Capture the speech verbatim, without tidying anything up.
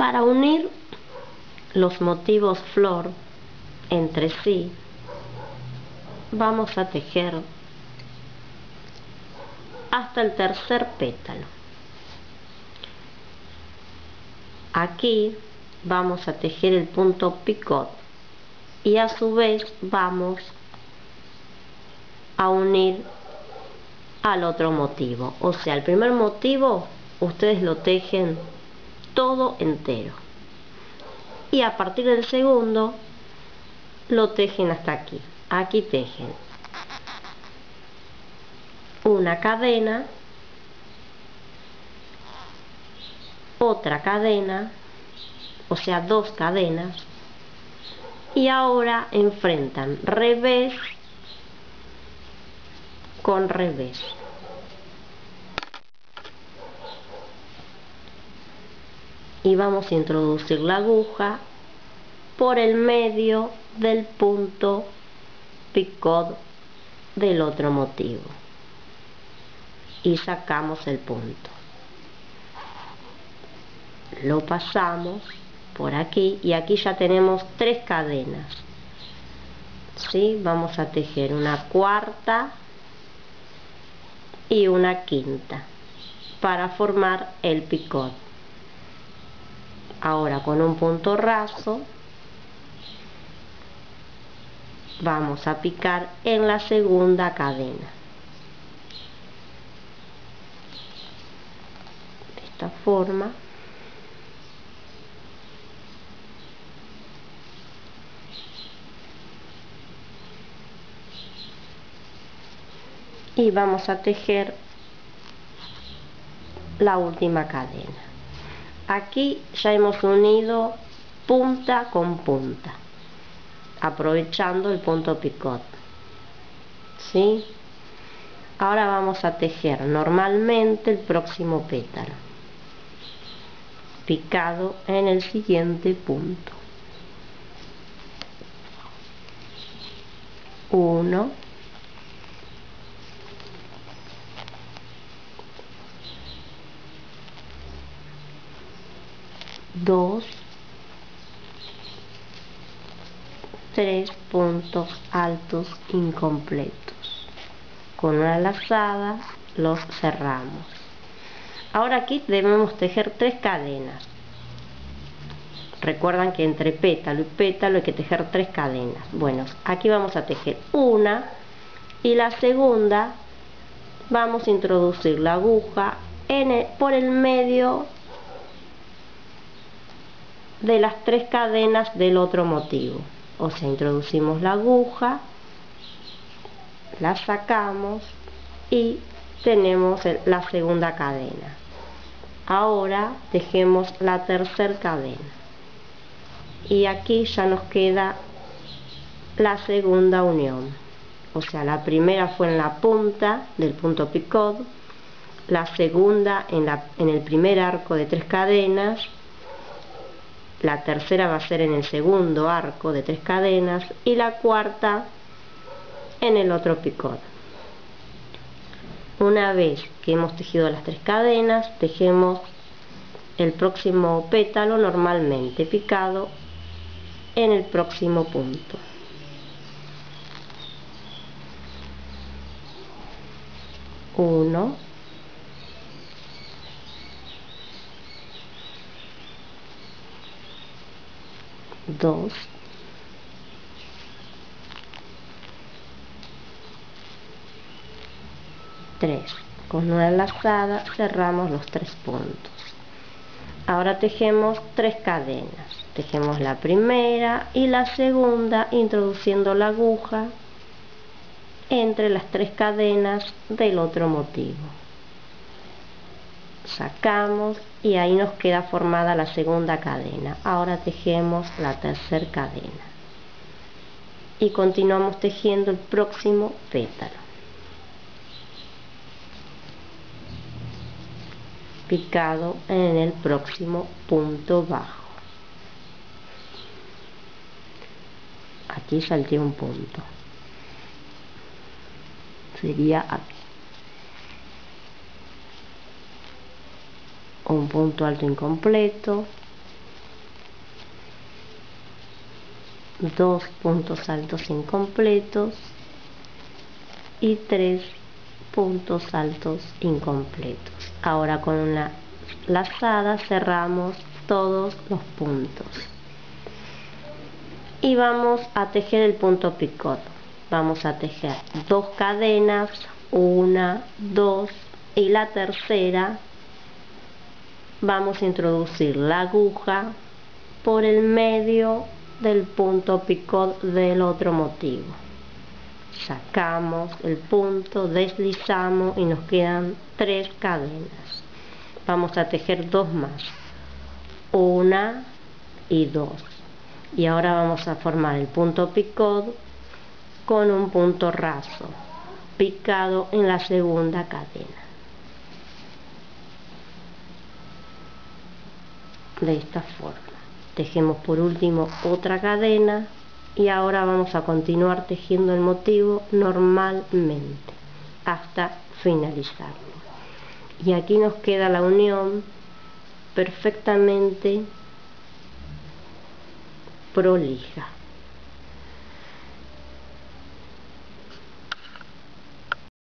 Para unir los motivos flor entre sí, vamos a tejer hasta el tercer pétalo. Aquí vamos a tejer el punto picot y a su vez vamos a unir al otro motivo. O sea, el primer motivo ustedes lo tejen todo entero y a partir del segundo lo tejen hasta aquí. Aquí tejen una cadena, otra cadena, o sea dos cadenas, y ahora enfrentan revés con revés. Y vamos a introducir la aguja por el medio del punto picot del otro motivo y sacamos el punto, lo pasamos por aquí y aquí ya tenemos tres cadenas, ¿sí? Vamos a tejer una cuarta y una quinta para formar el picot. Ahora con un punto raso vamos a picar en la segunda cadena, de esta forma, y vamos a tejer la última cadena. Aquí ya hemos unido punta con punta, aprovechando el punto picot, ¿sí? Ahora vamos a tejer normalmente el próximo pétalo, picado en el siguiente punto. Uno. Dos, tres puntos altos incompletos. Con una lazada los cerramos. Ahora aquí debemos tejer tres cadenas. Recuerdan que entre pétalo y pétalo hay que tejer tres cadenas. Bueno, aquí vamos a tejer una y la segunda vamos a introducir la aguja en el, por el medio de las tres cadenas del otro motivo. O sea, introducimos la aguja, la sacamos y tenemos la segunda cadena. Ahora tejemos la tercera cadena y aquí ya nos queda la segunda unión. O sea, la primera fue en la punta del punto picot, la segunda en, la, en el primer arco de tres cadenas, la tercera va a ser en el segundo arco de tres cadenas y la cuarta en el otro picot. Una vez que hemos tejido las tres cadenas, tejemos el próximo pétalo normalmente picado en el próximo punto. Uno. Dos, tres, con una lazada cerramos los tres puntos. Ahora tejemos tres cadenas, tejemos la primera y la segunda introduciendo la aguja entre las tres cadenas del otro motivo. Sacamos y ahí nos queda formada la segunda cadena. Ahora tejemos la tercera cadena y continuamos tejiendo el próximo pétalo, picado en el próximo punto bajo. Aquí salté un punto, sería aquí un punto alto incompleto, dos puntos altos incompletos y tres puntos altos incompletos. Ahora con una lazada cerramos todos los puntos y vamos a tejer el punto picot. Vamos a tejer dos cadenas, una, dos, y la tercera vamos a introducir la aguja por el medio del punto picot del otro motivo. Sacamos el punto, deslizamos y nos quedan tres cadenas. Vamos a tejer dos más, una y dos, y ahora vamos a formar el punto picot con un punto raso picado en la segunda cadena. De esta forma tejemos por último otra cadena y ahora vamos a continuar tejiendo el motivo normalmente hasta finalizarlo. Y aquí nos queda la unión perfectamente prolija.